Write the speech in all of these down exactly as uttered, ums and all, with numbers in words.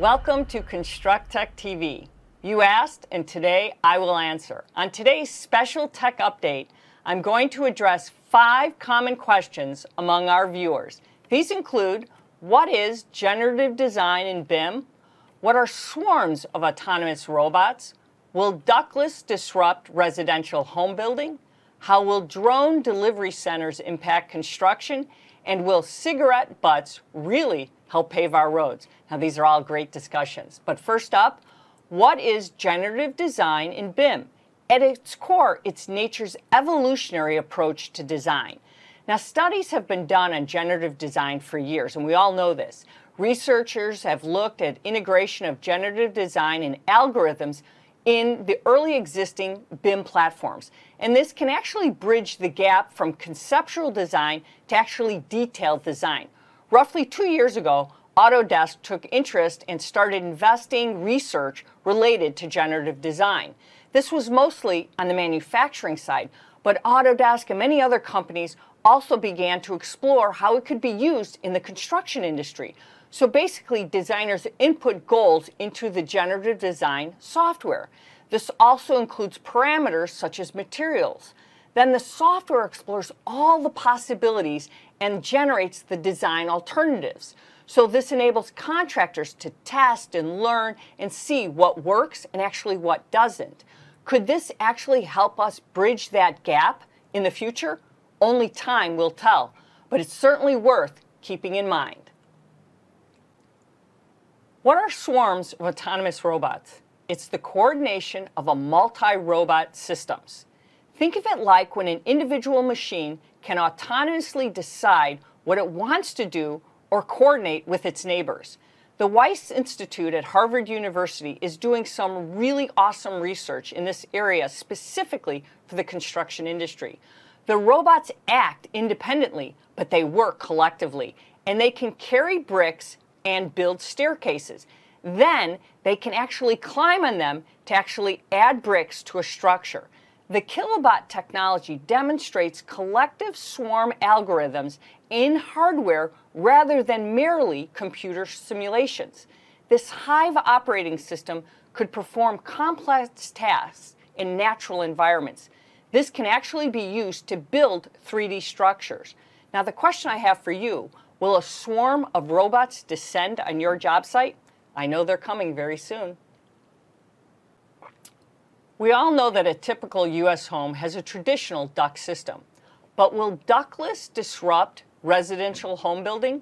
Welcome to Constructech T V. You asked, and today I will answer. On today's special tech update, I'm going to address five common questions among our viewers. These include, what is generative design in B I M? What are swarms of autonomous robots? Will ductless disrupt residential home building? How will drone delivery centers impact construction? And will cigarette butts really help pave our roads? Now, these are all great discussions. But first up, what is generative design in B I M? At its core, it's nature's evolutionary approach to design. Now, studies have been done on generative design for years, and we all know this. Researchers have looked at integration of generative design and algorithms in the early existing B I M platforms. And this can actually bridge the gap from conceptual design to actually detailed design. Roughly two years ago, Autodesk took interest and started investing research related to generative design. This was mostly on the manufacturing side, but Autodesk and many other companies also began to explore how it could be used in the construction industry. So basically, designers input goals into the generative design software. This also includes parameters such as materials. Then the software explores all the possibilities and generates the design alternatives. So this enables contractors to test and learn and see what works and actually what doesn't. Could this actually help us bridge that gap in the future? Only time will tell, but it's certainly worth keeping in mind. What are swarms of autonomous robots? It's the coordination of a multi-robot systems. Think of it like when an individual machine can autonomously decide what it wants to do or coordinate with its neighbors. The Wyss Institute at Harvard University is doing some really awesome research in this area specifically for the construction industry. The robots act independently, but they work collectively, and they can carry bricks and build staircases. Then they can actually climb on them to actually add bricks to a structure. The Kilobot technology demonstrates collective swarm algorithms in hardware rather than merely computer simulations. This hive operating system could perform complex tasks in natural environments. This can actually be used to build three D structures. Now, the question I have for you, will a swarm of robots descend on your job site? I know they're coming very soon. We all know that a typical U S home has a traditional duct system. But will ductless disrupt residential home building?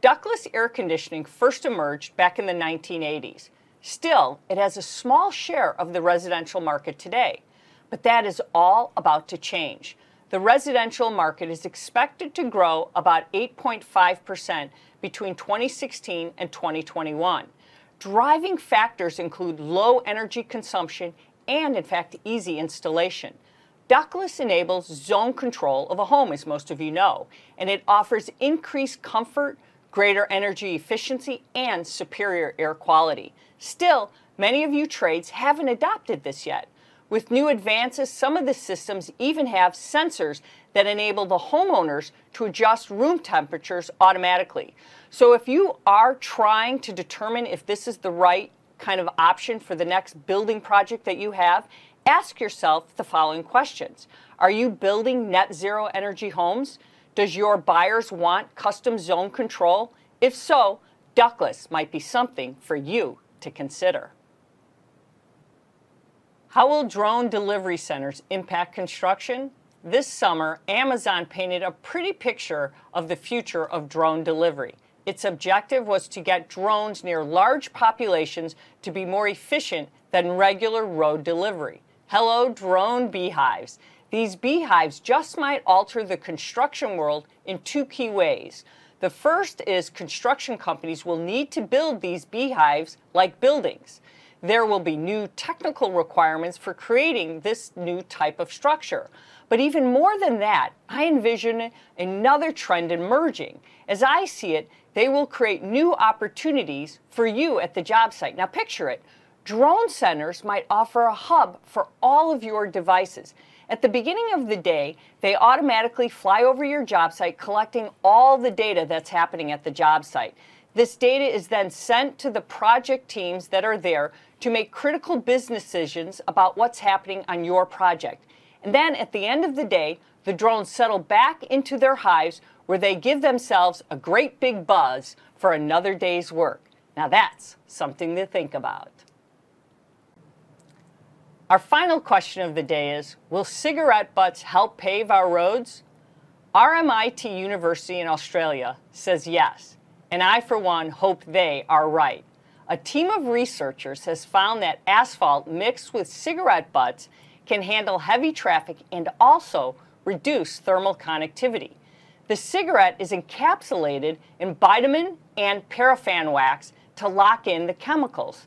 Ductless air conditioning first emerged back in the nineteen eighties. Still, it has a small share of the residential market today. But that is all about to change. The residential market is expected to grow about eight point five percent between twenty sixteen and twenty twenty-one. Driving factors include low energy consumption and, in fact, easy installation. Ductless enables zone control of a home, as most of you know, and it offers increased comfort, greater energy efficiency, and superior air quality. Still, many of you trades haven't adopted this yet. With new advances, some of the systems even have sensors that enable the homeowners to adjust room temperatures automatically. So if you are trying to determine if this is the right kind of option for the next building project that you have, ask yourself the following questions. Are you building net zero energy homes? Does your buyers want custom zone control? If so, ductless might be something for you to consider. How will drone delivery centers impact construction? This summer, Amazon painted a pretty picture of the future of drone delivery. Its objective was to get drones near large populations to be more efficient than regular road delivery. Hello, drone beehives. These beehives just might alter the construction world in two key ways. The first is construction companies will need to build these beehives like buildings. There will be new technical requirements for creating this new type of structure. But even more than that, I envision another trend emerging. As I see it, they will create new opportunities for you at the job site. Now picture it. Drone centers might offer a hub for all of your devices. At the beginning of the day, they automatically fly over your job site, collecting all the data that's happening at the job site. This data is then sent to the project teams that are there to make critical business decisions about what's happening on your project. And then at the end of the day, the drones settle back into their hives where they give themselves a great big buzz for another day's work. Now that's something to think about. Our final question of the day is, will cigarette butts help pave our roads? R M I T University in Australia says yes, and I for one hope they are right. A team of researchers has found that asphalt mixed with cigarette butts can handle heavy traffic and also reduce thermal conductivity. The cigarette is encapsulated in bitumen and paraffin wax to lock in the chemicals.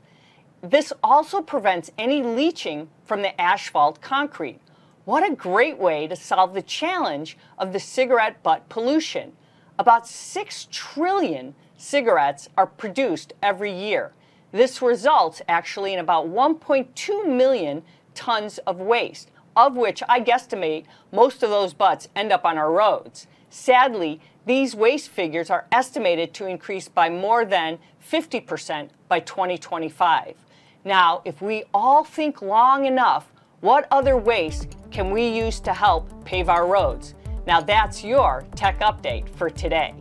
This also prevents any leaching from the asphalt concrete. What a great way to solve the challenge of the cigarette butt pollution. About six trillion cigarettes are produced every year. This results actually in about one point two million tons of waste, of which I guesstimate most of those butts end up on our roads. Sadly, these waste figures are estimated to increase by more than fifty percent by twenty twenty-five. Now, if we all think long enough, what other waste can we use to help pave our roads? Now that's your tech update for today.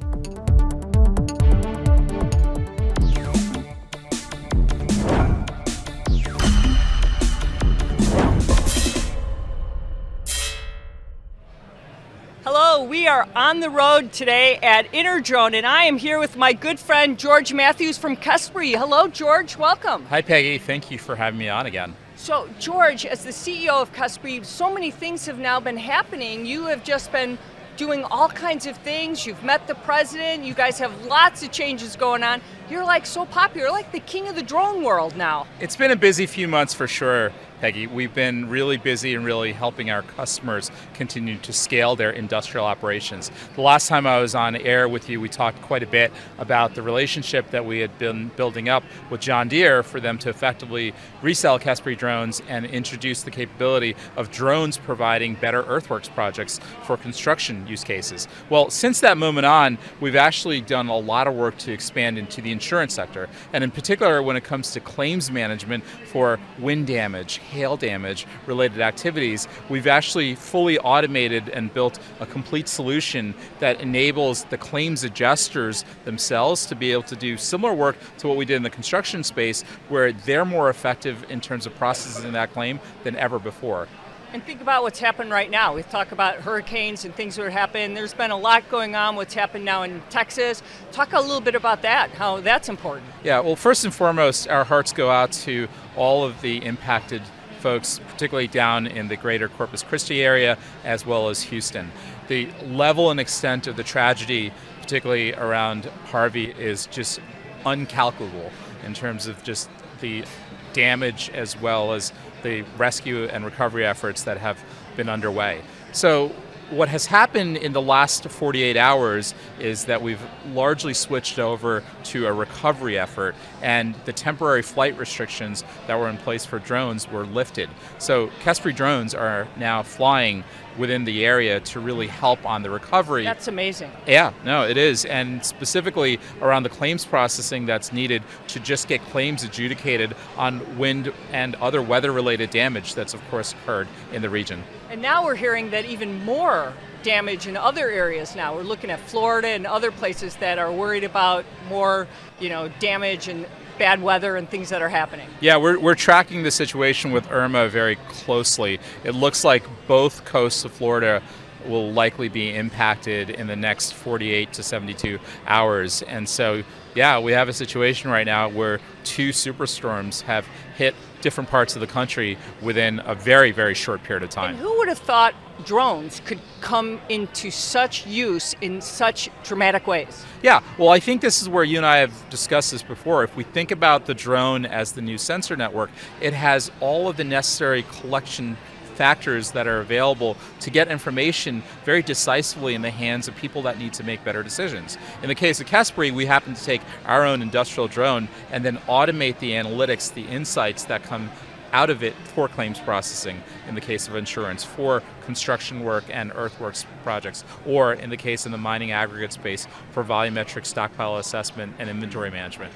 We are on the road today at InterDrone, and I am here with my good friend George Matthews from Kespry. Hello, George. Welcome. Hi, Peggy. Thank you for having me on again. So, George, as the C E O of Kespry, so many things have now been happening. You have just been doing all kinds of things. You've met the president. You guys have lots of changes going on. You're like so popular, like the king of the drone world now. It's been a busy few months for sure, Peggy. We've been really busy and really helping our customers continue to scale their industrial operations. The last time I was on air with you, we talked quite a bit about the relationship that we had been building up with John Deere for them to effectively resell Kespry drones and introduce the capability of drones providing better earthworks projects for construction use cases. Well, since that moment on, we've actually done a lot of work to expand into the insurance sector, and in particular when it comes to claims management for wind damage, hail damage related activities. We've actually fully automated and built a complete solution that enables the claims adjusters themselves to be able to do similar work to what we did in the construction space, where they're more effective in terms of processing that claim than ever before. And think about what's happened right now. We talk about hurricanes and things that happen. There's been a lot going on, what's happened now in Texas. Talk a little bit about that, how that's important. Yeah, well, first and foremost, our hearts go out to all of the impacted folks, particularly down in the greater Corpus Christi area, as well as Houston. The level and extent of the tragedy, particularly around Harvey, is just uncalculable in terms of just the damage as well as the rescue and recovery efforts that have been underway. So what has happened in the last forty-eight hours is that we've largely switched over to a recovery effort, and the temporary flight restrictions that were in place for drones were lifted. So Kespry drones are now flying within the area to really help on the recovery. That's amazing. Yeah, no, it is. And specifically around the claims processing that's needed to just get claims adjudicated on wind and other weather-related damage that's of course occurred in the region. And now we're hearing that even more damage in other areas now. We're looking at Florida and other places that are worried about more, you know, damage and bad weather and things that are happening. Yeah, we're, we're tracking the situation with Irma very closely. It looks like both coasts of Florida will likely be impacted in the next forty-eight to seventy-two hours. And so, yeah, we have a situation right now where two superstorms have hit different parts of the country within a very, very short period of time. And who would have thought drones could come into such use in such dramatic ways? Yeah, well, I think this is where you and I have discussed this before. If we think about the drone as the new sensor network, it has all of the necessary collection factors that are available to get information very decisively in the hands of people that need to make better decisions. In the case of Kespry, we happen to take our own industrial drone and then automate the analytics, the insights that come out of it for claims processing in the case of insurance, for construction work and earthworks projects, or in the case in the mining aggregate space for volumetric stockpile assessment and inventory management.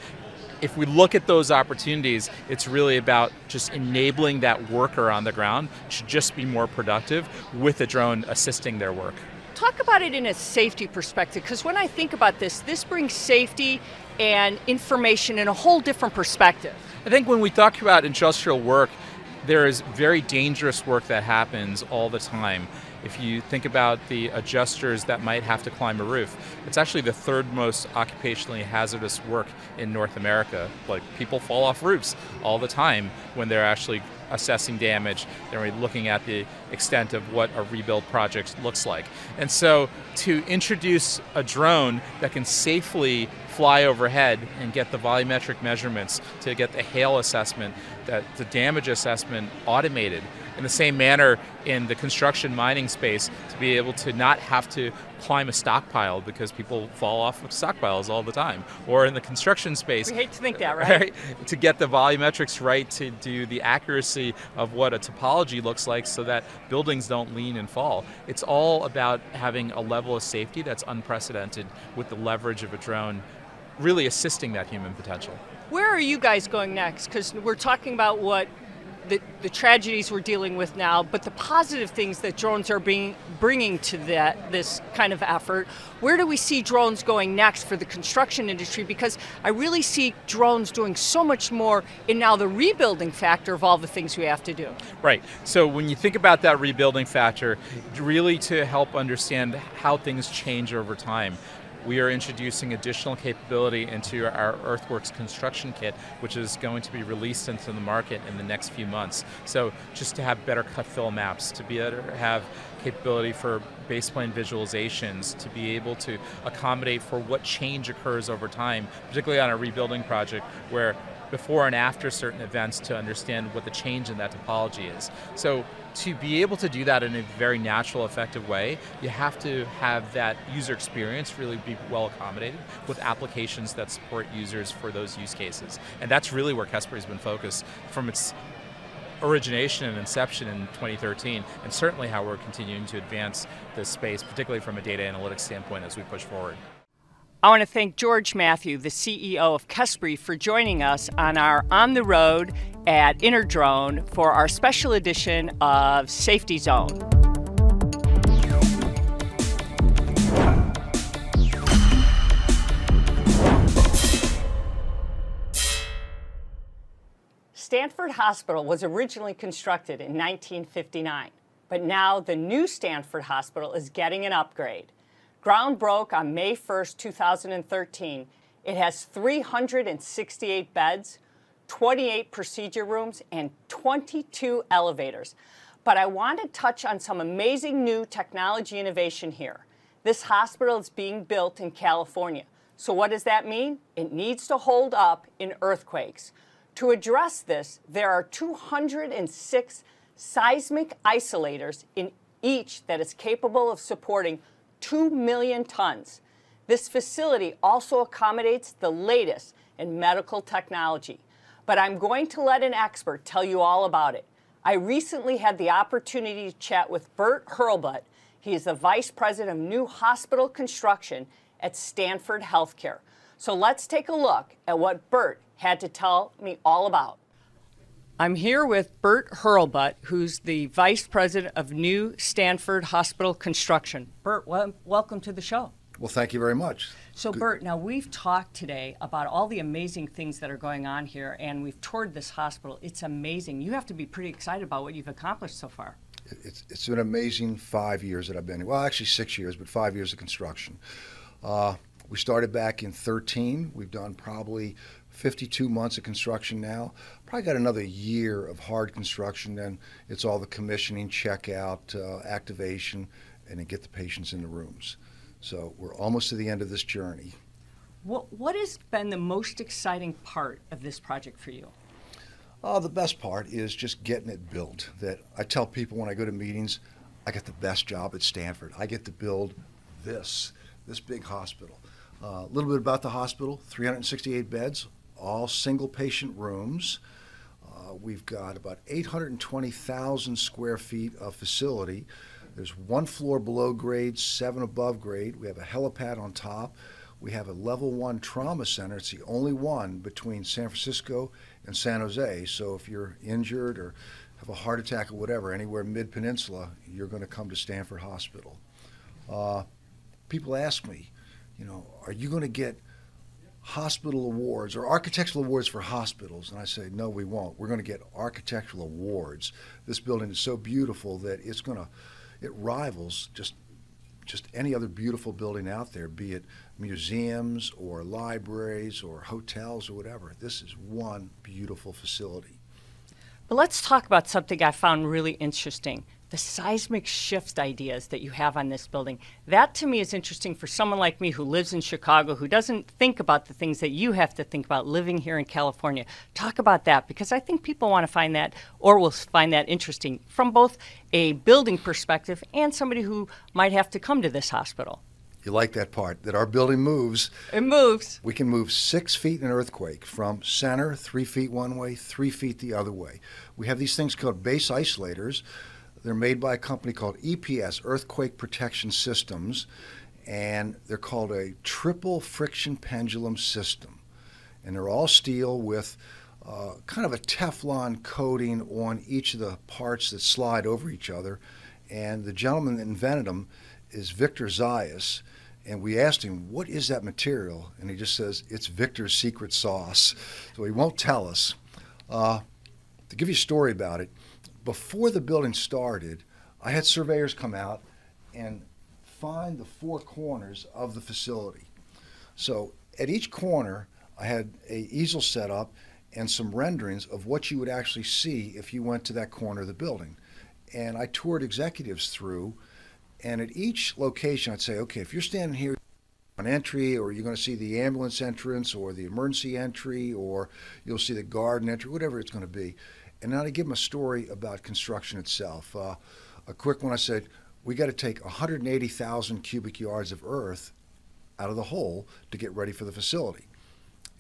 If we look at those opportunities, it's really about just enabling that worker on the ground to just be more productive with a drone assisting their work. Talk about it in a safety perspective, because when I think about this, this brings safety and information in a whole different perspective. I think when we talk about industrial work, there is very dangerous work that happens all the time. If you think about the adjusters that might have to climb a roof, it's actually the third most occupationally hazardous work in North America. Like, people fall off roofs all the time when they're actually assessing damage. They're looking at the extent of what a rebuild project looks like. And so to introduce a drone that can safely fly overhead and get the volumetric measurements, to get the hail assessment, that the damage assessment automated, in the same manner in the construction mining space, to be able to not have to climb a stockpile because people fall off of stockpiles all the time. Or in the construction space. We hate to think that, right? right? To get the volumetrics right, to do the accuracy of what a topology looks like so that buildings don't lean and fall. It's all about having a level of safety that's unprecedented with the leverage of a drone really assisting that human potential. Where are you guys going next? Because we're talking about what The, the tragedies we're dealing with now, but the positive things that drones are being, bringing to that, this kind of effort. Where do we see drones going next for the construction industry? Because I really see drones doing so much more in now the rebuilding factor of all the things we have to do. Right, so when you think about that rebuilding factor, really to help understand how things change over time. We are introducing additional capability into our Earthworks construction kit, which is going to be released into the market in the next few months. So just to have better cut-fill maps, to be able to have capability for baseplane visualizations, to be able to accommodate for what change occurs over time, particularly on a rebuilding project where before and after certain events, to understand what the change in that topology is. So to be able to do that in a very natural, effective way, you have to have that user experience really be well accommodated with applications that support users for those use cases. And that's really where Kespry has been focused from its origination and inception in twenty thirteen, and certainly how we're continuing to advance this space, particularly from a data analytics standpoint as we push forward. I want to thank George Matthews, the C E O of Kespry, for joining us on our On the Road at InterDrone for our special edition of Safety Zone. Stanford Hospital was originally constructed in nineteen fifty-nine, but now the new Stanford Hospital is getting an upgrade. Ground broke on May first, two thousand thirteen. It has three hundred sixty-eight beds, twenty-eight procedure rooms, and twenty-two elevators. But I want to touch on some amazing new technology innovation here. This hospital is being built in California. So what does that mean? It needs to hold up in earthquakes. To address this, there are two hundred six seismic isolators in each that is capable of supporting two million tons. This facility also accommodates the latest in medical technology. But I'm going to let an expert tell you all about it. I recently had the opportunity to chat with Bert Hurlbut. He is the Vice President of New Hospital Construction at Stanford Healthcare. So let's take a look at what Bert had to tell me all about. I'm here with Bert Hurlbut, who's the Vice President of New Stanford Hospital Construction. Bert, well, welcome to the show. Well, thank you very much. So, Good. Bert, now we've talked today about all the amazing things that are going on here, and we've toured this hospital. It's amazing. You have to be pretty excited about what you've accomplished so far. It's, it's an amazing five years that I've been here. Well, actually six years, but five years of construction. Uh, we started back in thirteen. We've done probably fifty-two months of construction now. Probably got another year of hard construction, then it's all the commissioning, checkout, uh, activation, and then get the patients in the rooms. So we're almost to the end of this journey. What, what has been the most exciting part of this project for you? Uh, the best part is just getting it built. That I tell people when I go to meetings, I got the best job at Stanford. I get to build this, this big hospital. A uh, little bit about the hospital, three hundred sixty-eight beds, all single patient rooms, uh, Uh, we've got about eight hundred twenty thousand square feet of facility. There's one floor below grade, seven above grade. We have a helipad on top. We have a level one trauma center. It's the only one between San Francisco and San Jose. So if you're injured or have a heart attack or whatever, anywhere mid-peninsula, you're going to come to Stanford Hospital. Uh, people ask me, you know, are you going to get hospital awards or architectural awards for hospitals? And I say, no, we won't. We're going to get architectural awards. This building is so beautiful that it's going to, it rivals just just any other beautiful building out there, be it museums or libraries or hotels or whatever. This is one beautiful facility. But let's talk about something I found really interesting, the seismic shift ideas that you have on this building. That to me is interesting for someone like me who lives in Chicago, who doesn't think about the things that you have to think about living here in California. Talk about that, because I think people want to find that, or will find that interesting from both a building perspective and somebody who might have to come to this hospital. You like that part, that our building moves. It moves. We can move six feet in an earthquake from center, three feet one way, three feet the other way. We have these things called base isolators. They're made by a company called E P S, Earthquake Protection Systems, and they're called a triple friction pendulum system. And they're all steel with uh, kind of a Teflon coating on each of the parts that slide over each other. And the gentleman that invented them is Victor Zayas, and we asked him, what is that material? And he just says, it's Victor's secret sauce. So he won't tell us. Uh, to give you a story about it, before the building started, I had surveyors come out and find the four corners of the facility. So at each corner, I had an easel set up and some renderings of what you would actually see if you went to that corner of the building. And I toured executives through. And at each location, I'd say, okay, if you're standing here on entry, or you're going to see the ambulance entrance, or the emergency entry, or you'll see the garden entry, whatever it's going to be. And now to give them a story about construction itself. Uh, a quick one, I said, we got to take one hundred eighty thousand cubic yards of earth out of the hole to get ready for the facility.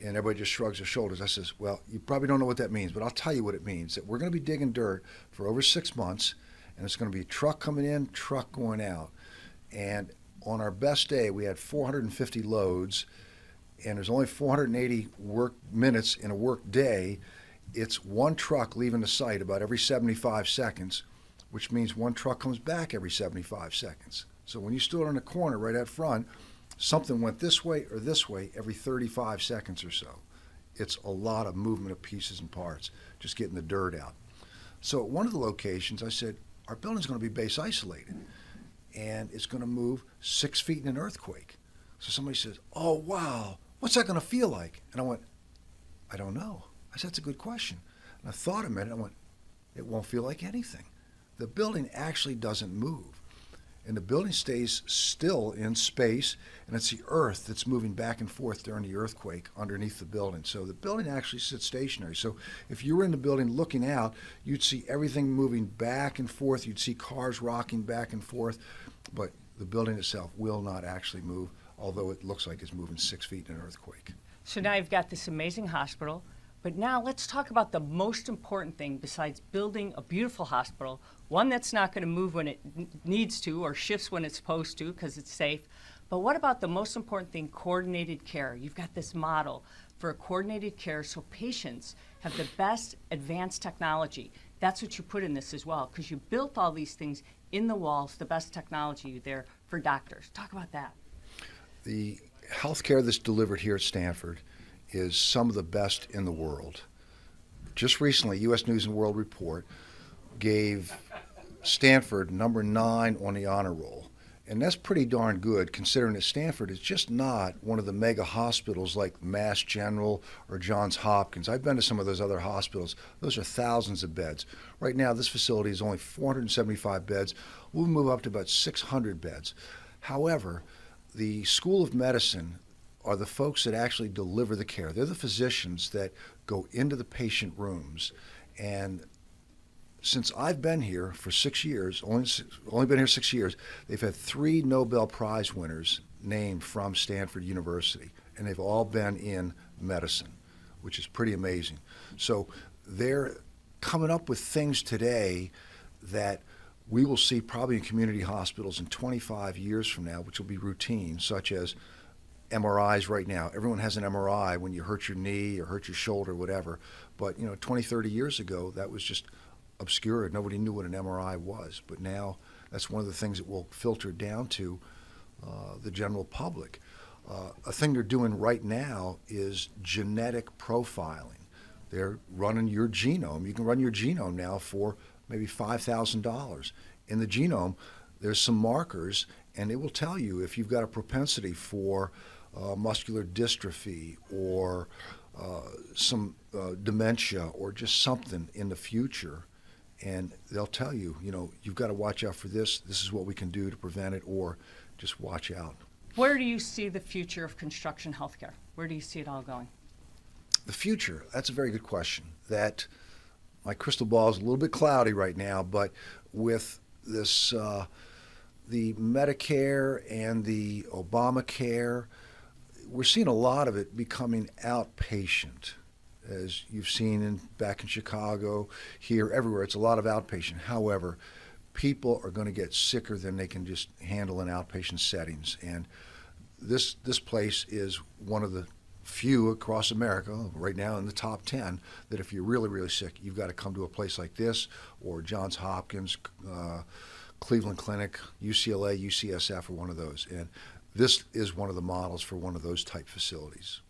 And everybody just shrugs their shoulders. I says, well, you probably don't know what that means, but I'll tell you what it means, that we're going to be digging dirt for over six months. And it's going to be truck coming in, truck going out. And on our best day, we had four hundred fifty loads, and there's only four hundred eighty work minutes in a work day. It's one truck leaving the site about every seventy-five seconds, which means one truck comes back every seventy-five seconds. So when you stood on a corner right out front, something went this way or this way every thirty-five seconds or so. It's a lot of movement of pieces and parts, just getting the dirt out. So at one of the locations, I said, our building's going to be base isolated, and it's going to move six feet in an earthquake. So somebody says, oh, wow, what's that going to feel like? And I went, I don't know. I said, that's a good question. And I thought a minute, I went, it won't feel like anything. The building actually doesn't move. And the building stays still in space, and it's the earth that's moving back and forth during the earthquake underneath the building. So the building actually sits stationary. So if you were in the building looking out, you'd see everything moving back and forth. You'd see cars rocking back and forth, but the building itself will not actually move, although it looks like it's moving six feet in an earthquake. So now you've got this amazing hospital, but now let's talk about the most important thing besides building a beautiful hospital, one that's not going to move when it needs to or shifts when it's supposed to because it's safe. But what about the most important thing, coordinated care? You've got this model for coordinated care so patients have the best advanced technology. That's what you put in this as well, because you built all these things in the walls, the best technology there for doctors. Talk about that. The healthcare that's delivered here at Stanford is some of the best in the world. Just recently, U S News and World Report gave Stanford number nine on the honor roll. And that's pretty darn good, considering that Stanford is just not one of the mega hospitals like Mass General or Johns Hopkins. I've been to some of those other hospitals. Those are thousands of beds. Right now, this facility is only four hundred seventy-five beds. We'll move up to about six hundred beds. However, the School of Medicine are the folks that actually deliver the care. They're the physicians that go into the patient rooms. And since I've been here for six years, only, only been here six years, they've had three Nobel Prize winners named from Stanford University, and they've all been in medicine, which is pretty amazing. So their coming up with things today that we will see probably in community hospitals in twenty-five years from now, which will be routine, such as M R Is right now. Everyone has an M R I when you hurt your knee or hurt your shoulder, whatever. But you know, twenty, thirty years ago, that was just obscure. Nobody knew what an M R I was. But now that's one of the things that will filter down to uh, the general public. Uh, a thing they're doing right now is genetic profiling. They're running your genome. You can run your genome now for maybe five thousand dollars. In the genome, there's some markers, and it will tell you if you've got a propensity for uh, muscular dystrophy or uh, some uh, dementia or just something in the future. And they'll tell you, you know, you've got to watch out for this. This is what we can do to prevent it, or just watch out. Where do you see the future of construction healthcare? Where do you see it all going? The future, that's a very good question. That my crystal ball is a little bit cloudy right now, but with this, uh, the Medicare and the Obamacare, we're seeing a lot of it becoming outpatient. As you've seen in, back in Chicago, here, everywhere, it's a lot of outpatient. However, people are going to get sicker than they can just handle in outpatient settings. And this, this place is one of the few across America, right now in the top ten, that if you're really, really sick, you've got to come to a place like this, or Johns Hopkins, uh, Cleveland Clinic, U C L A, U C S F, or one of those. And this is one of the models for one of those type facilities.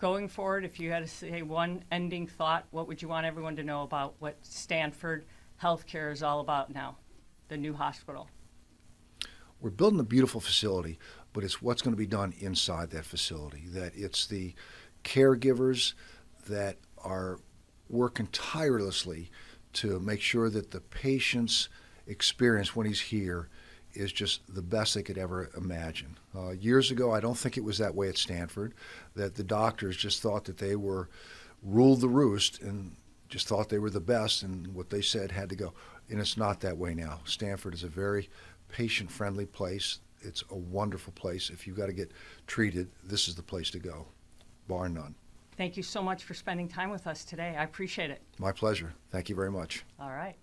Going forward, if you had to say one ending thought, what would you want everyone to know about what Stanford Healthcare is all about now, the new hospital? We're building a beautiful facility, but it's what's going to be done inside that facility. That it's the caregivers that are working tirelessly to make sure that the patient's experience when he's here is just the best they could ever imagine. Uh, years ago, I don't think it was that way at Stanford, that the doctors just thought that they were ruled the roost and just thought they were the best, and what they said had to go. And it's not that way now. Stanford is a very patient-friendly place. It's a wonderful place. If you've got to get treated, this is the place to go, bar none. Thank you so much for spending time with us today. I appreciate it. My pleasure. Thank you very much. All right.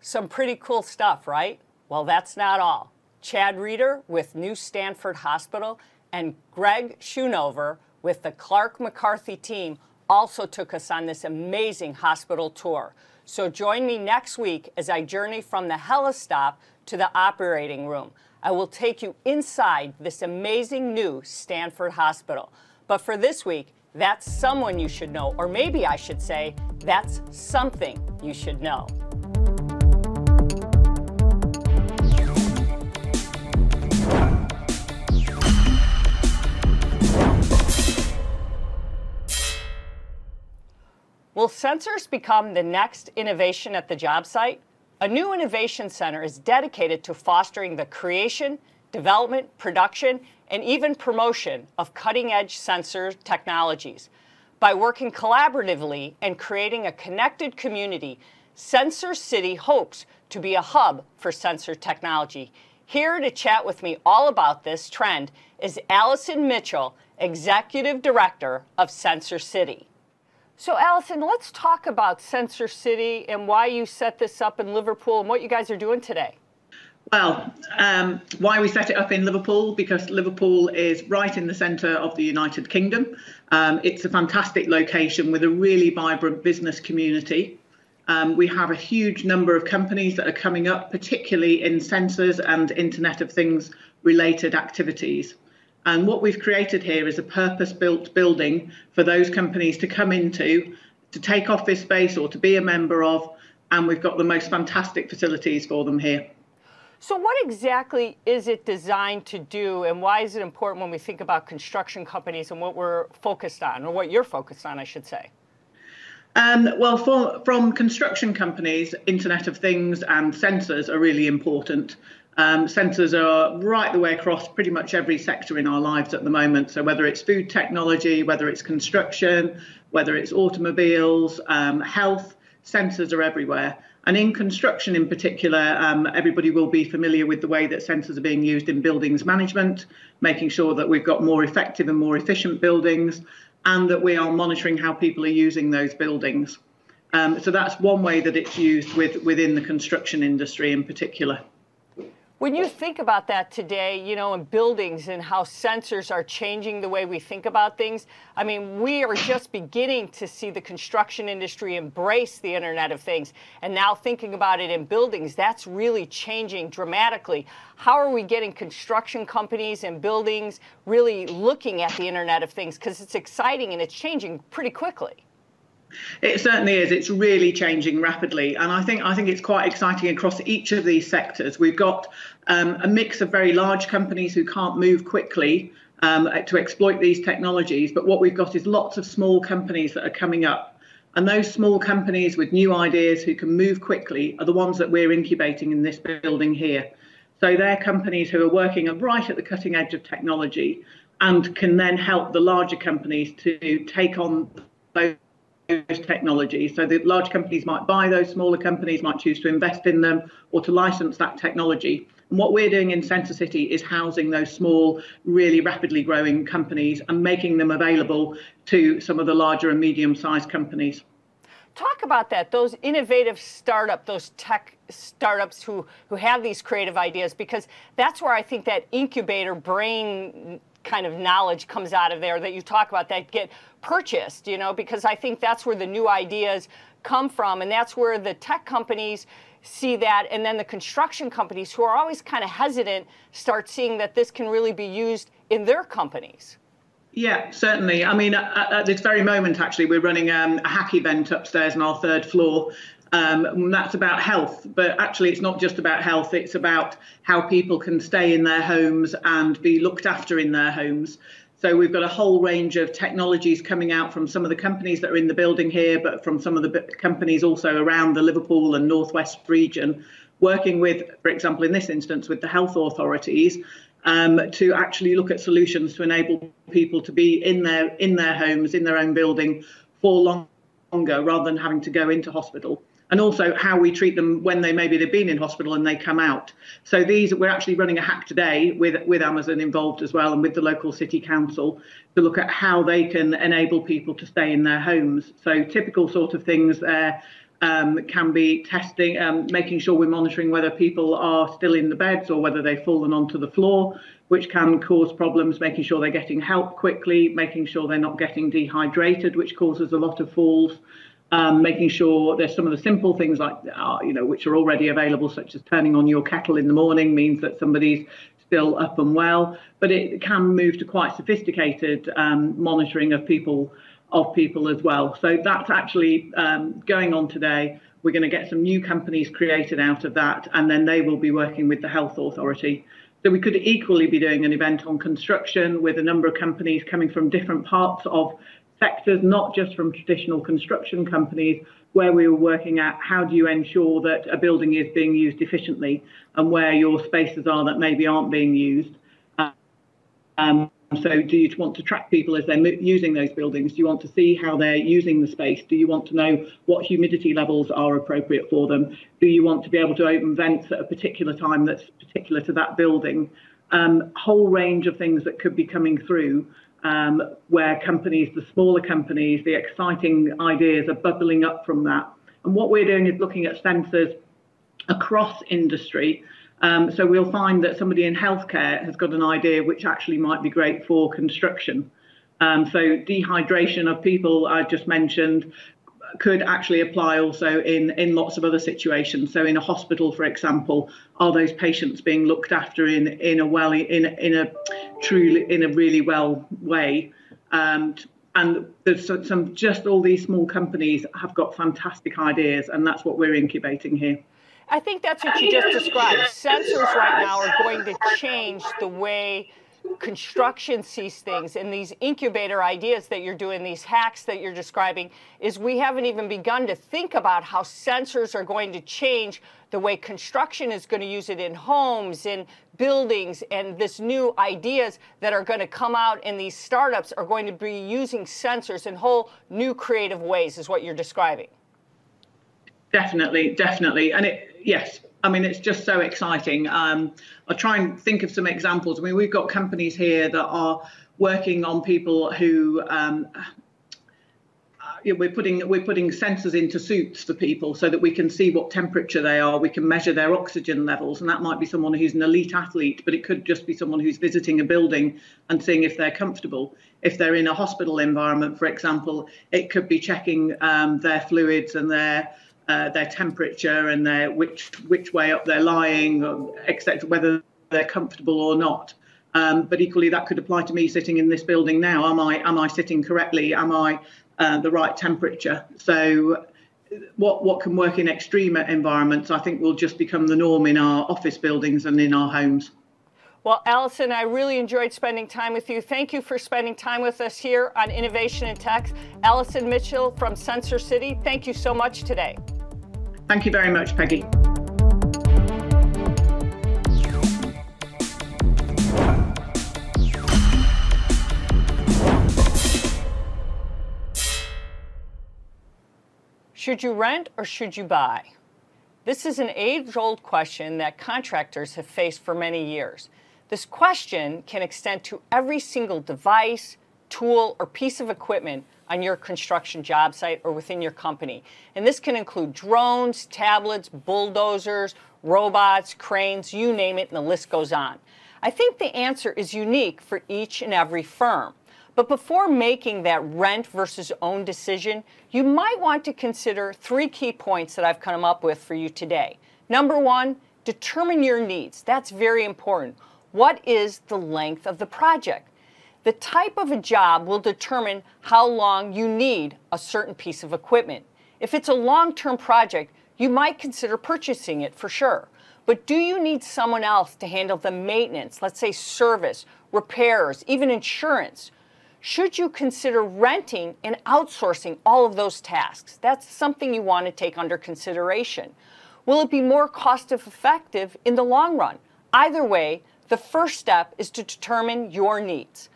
Some pretty cool stuff, right? Well, that's not all. Chad Reeder with New Stanford Hospital and Greg Schoonover with the Clark McCarthy team also took us on this amazing hospital tour. So join me next week as I journey from the helistop to the operating room. I will take you inside this amazing new Stanford Hospital. But for this week, that's someone you should know, or maybe I should say, that's something you should know. Will sensors become the next innovation at the job site? A new innovation center is dedicated to fostering the creation, development, production, and even promotion of cutting-edge sensor technologies. By working collaboratively and creating a connected community, Sensor City hopes to be a hub for sensor technology. Here to chat with me all about this trend is Allison Mitchell, Executive Director of Sensor City. So Allison, let's talk about Sensor City and why you set this up in Liverpool and what you guys are doing today. Well, um, why we set it up in Liverpool, because Liverpool is right in the centre of the United Kingdom. Um, it's a fantastic location with a really vibrant business community. Um, we have a huge number of companies that are coming up, particularly in sensors and Internet of Things related activities. And what we've created here is a purpose-built building for those companies to come into, to take office space or to be a member of, and we've got the most fantastic facilities for them here. So what exactly is it designed to do, and why is it important when we think about construction companies and what we're focused on, or what you're focused on, I should say? Um, well, for, from construction companies, Internet of Things and sensors are really important. Um, sensors are right the way across pretty much every sector in our lives at the moment. So whether it's food technology, whether it's construction, whether it's automobiles, um, health, sensors are everywhere. And in construction in particular, um, everybody will be familiar with the way that sensors are being used in buildings management, making sure that we've got more effective and more efficient buildings, and that we are monitoring how people are using those buildings. Um, so that's one way that it's used with, within the construction industry in particular. When you think about that today, you know, in buildings and how sensors are changing the way we think about things, I mean, we are just beginning to see the construction industry embrace the Internet of Things. And now thinking about it in buildings, that's really changing dramatically. How are we getting construction companies and buildings really looking at the Internet of Things? Because it's exciting and it's changing pretty quickly. It certainly is. It's really changing rapidly, and I think I think it's quite exciting across each of these sectors. We've got um, a mix of very large companies who can't move quickly um, to exploit these technologies, but what we've got is lots of small companies that are coming up, and those small companies with new ideas who can move quickly are the ones that we're incubating in this building here. So they're companies who are working right at the cutting edge of technology and can then help the larger companies to take on those technology. So the large companies might buy those, smaller companies might choose to invest in them or to license that technology. And what we're doing in Sensor City is housing those small, really rapidly growing companies and making them available to some of the larger and medium-sized companies. Talk about that, those innovative startup, those tech startups who, who have these creative ideas, because that's where I think that incubator brain kind of knowledge comes out of there that you talk about that get purchased, you know, because I think that's where the new ideas come from, and that's where the tech companies see that, and then the construction companies who are always kind of hesitant start seeing that this can really be used in their companies. Yeah, certainly. I mean, at, at this very moment, actually, we're running um, a hack event upstairs on our third floor. Um, and that's about health, but actually it's not just about health, it's about how people can stay in their homes and be looked after in their homes. So we've got a whole range of technologies coming out from some of the companies that are in the building here, but from some of the companies also around the Liverpool and Northwest region, working with, for example, in this instance, with the health authorities um, to actually look at solutions to enable people to be in their, in their homes, in their own building for longer rather than having to go into hospital. And also how we treat them when they maybe they've been in hospital and they come out. So these, we're actually running a hack today with, with Amazon involved as well and with the local city council to look at how they can enable people to stay in their homes. So typical sort of things there um, can be testing, um, making sure we're monitoring whether people are still in the beds or whether they've fallen onto the floor, which can cause problems, making sure they're getting help quickly, making sure they're not getting dehydrated, which causes a lot of falls. Um, making sure there's some of the simple things like, uh, you know, which are already available, such as turning on your kettle in the morning means that somebody's still up and well. But it can move to quite sophisticated um, monitoring of people, of people as well. So that's actually um, going on today. We're going to get some new companies created out of that, and then they will be working with the health authority. So we could equally be doing an event on construction with a number of companies coming from different parts of sectors, not just from traditional construction companies, where we were working at how do you ensure that a building is being used efficiently and where your spaces are that maybe aren't being used. Um, so do you want to track people as they're using those buildings? Do you want to see how they're using the space? Do you want to know what humidity levels are appropriate for them? Do you want to be able to open vents at a particular time that's particular to that building? Um, whole range of things that could be coming through. Um, where companies, the smaller companies, the exciting ideas are bubbling up from that. And what we're doing is looking at sensors across industry. Um, so we'll find that somebody in healthcare has got an idea which actually might be great for construction. Um, so dehydration of people I just mentioned could actually apply also in, in lots of other situations. So in a hospital, for example, are those patients being looked after in, in a well, in, in a truly, in a really well way? Um, and there's some, just all these small companies have got fantastic ideas, and that's what we're incubating here. I think that's what you just described. Sensors right now are going to change the way construction sees things, and these incubator ideas that you're doing, these hacks that you're describing, is we haven't even begun to think about how sensors are going to change the way construction is going to use it in homes, in buildings, and this new ideas that are going to come out in these startups are going to be using sensors in whole new creative ways is what you're describing. Definitely, definitely. And it, yes. I mean, it's just so exciting. Um, I'll try and think of some examples. I mean, we've got companies here that are working on people who um, we're putting we're putting sensors into suits for people so that we can see what temperature they are. We can measure their oxygen levels, and that might be someone who's an elite athlete, but it could just be someone who's visiting a building and seeing if they're comfortable. If they're in a hospital environment, for example, it could be checking um, their fluids and their uh, their temperature and their which which way up they're lying, et cetera, whether they're comfortable or not. Um, but equally, that could apply to me sitting in this building now. Am I am I sitting correctly? Am I uh, the right temperature? So what what can work in extreme environments, I think, will just become the norm in our office buildings and in our homes. Well, Allison, I really enjoyed spending time with you. Thank you for spending time with us here on Innovation in Tech. Allison Mitchell from Sensor City, thank you so much today. Thank you very much, Peggy. Should you rent or should you buy? This is an age-old question that contractors have faced for many years. This question can extend to every single device, tool, or piece of equipment on your construction job site or within your company. And this can include drones, tablets, bulldozers, robots, cranes, you name it, and the list goes on. I think the answer is unique for each and every firm. But before making that rent versus own decision, you might want to consider three key points that I've come up with for you today. Number one, determine your needs. That's very important. What is the length of the project? The type of a job will determine how long you need a certain piece of equipment. If it's a long-term project, you might consider purchasing it for sure. But do you need someone else to handle the maintenance, let's say service, repairs, even insurance? Should you consider renting and outsourcing all of those tasks? That's something you want to take under consideration. Will it be more cost-effective in the long run? Either way, the first step is to determine your needs.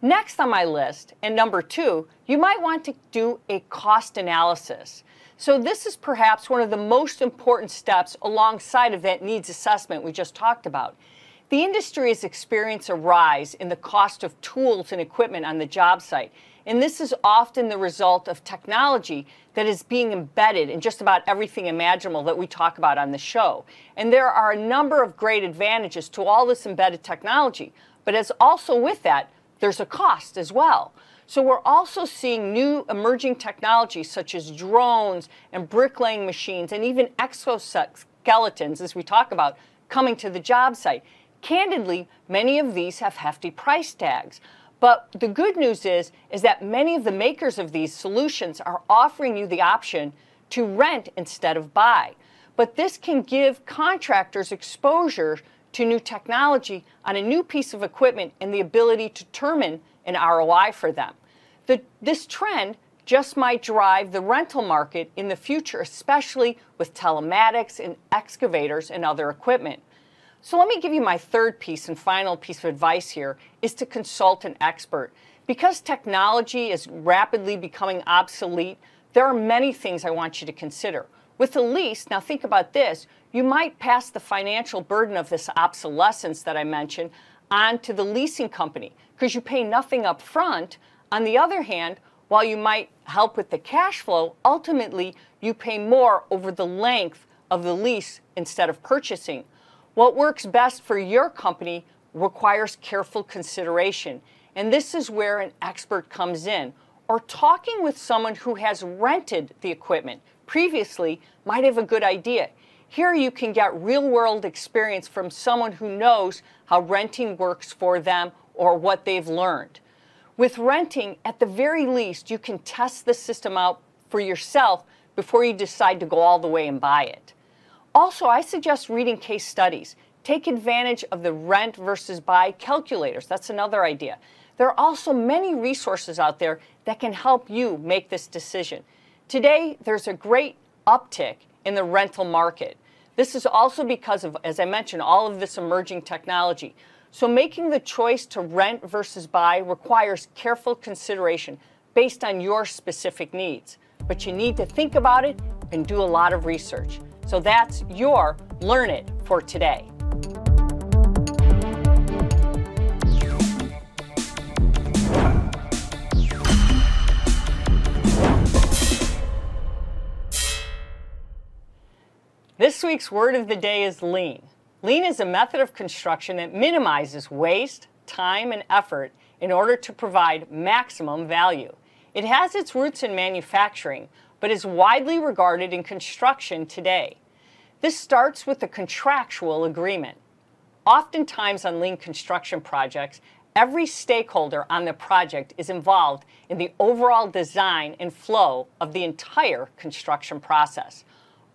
Next on my list, and number two, you might want to do a cost analysis. So this is perhaps one of the most important steps alongside of that needs assessment we just talked about. The industry has experienced a rise in the cost of tools and equipment on the job site, and this is often the result of technology that is being embedded in just about everything imaginable that we talk about on the show. And there are a number of great advantages to all this embedded technology, but as also with that, there's a cost as well. So we're also seeing new emerging technologies such as drones and bricklaying machines and even exoskeletons, as we talk about, coming to the job site. Candidly, many of these have hefty price tags, but the good news is, is that many of the makers of these solutions are offering you the option to rent instead of buy. But this can give contractors exposure to new technology on a new piece of equipment and the ability to determine an R O I for them. The, this trend just might drive the rental market in the future, especially with telematics and excavators and other equipment. So let me give you my third piece and final piece of advice here is to consult an expert. Because technology is rapidly becoming obsolete, there are many things I want you to consider. With the lease, now think about this, you might pass the financial burden of this obsolescence that I mentioned onto the leasing company because you pay nothing up front. On the other hand, while you might help with the cash flow, ultimately you pay more over the length of the lease instead of purchasing. What works best for your company requires careful consideration, and this is where an expert comes in, or talking with someone who has rented the equipment previously might have a good idea. Here you can get real-world experience from someone who knows how renting works for them or what they've learned. With renting, at the very least, you can test the system out for yourself before you decide to go all the way and buy it. Also, I suggest reading case studies. Take advantage of the rent versus buy calculators. That's another idea. There are also many resources out there that can help you make this decision. Today, there's a great uptick in the rental market. This is also because of, as I mentioned, all of this emerging technology. So making the choice to rent versus buy requires careful consideration based on your specific needs. But you need to think about it and do a lot of research. So that's your Learn It for today. This week's word of the day is lean. Lean is a method of construction that minimizes waste, time, and effort in order to provide maximum value. It has its roots in manufacturing, but is widely regarded in construction today. This starts with the contractual agreement. Oftentimes on lean construction projects, every stakeholder on the project is involved in the overall design and flow of the entire construction process.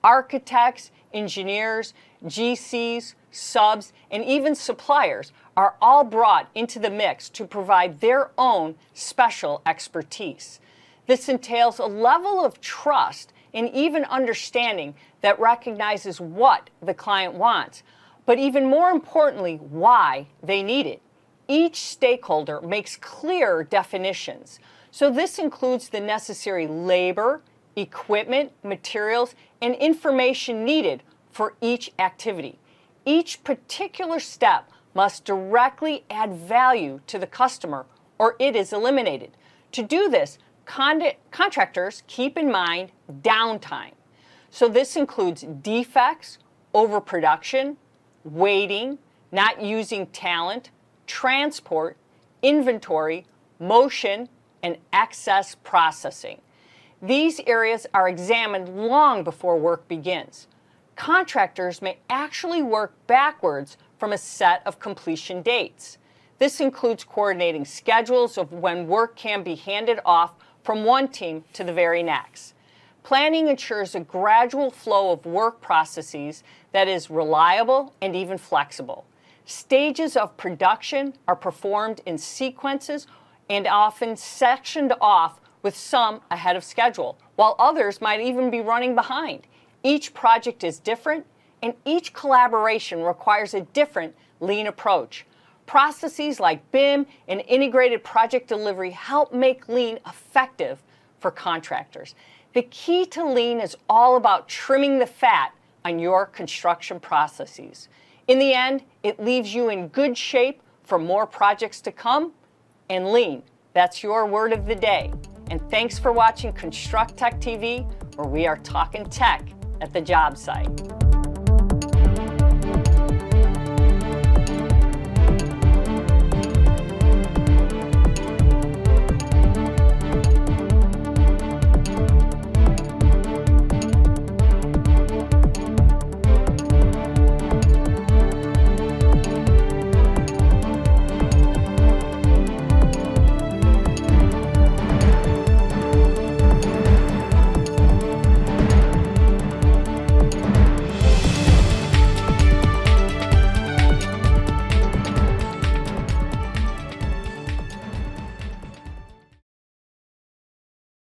Architects, engineers, G Cs, subs, and even suppliers are all brought into the mix to provide their own special expertise. This entails a level of trust and even understanding that recognizes what the client wants, but even more importantly, why they need it. Each stakeholder makes clear definitions. So this includes the necessary labor, equipment, materials, and information needed for each activity. Each particular step must directly add value to the customer, or it is eliminated. To do this, con- contractors keep in mind downtime. So this includes defects, overproduction, waiting, not using talent, transport, inventory, motion, and excess processing. These areas are examined long before work begins. Contractors may actually work backwards from a set of completion dates. This includes coordinating schedules of when work can be handed off from one team to the very next. Planning ensures a gradual flow of work processes that is reliable and even flexible. Stages of production are performed in sequences and often sectioned off, with some ahead of schedule, while others might even be running behind. Each project is different, and each collaboration requires a different lean approach. Processes like B I M and integrated project delivery help make lean effective for contractors. The key to lean is all about trimming the fat on your construction processes. In the end, it leaves you in good shape for more projects to come, and lean, that's your word of the day. And thanks for watching Constructech T V, where we are talking tech at the job site.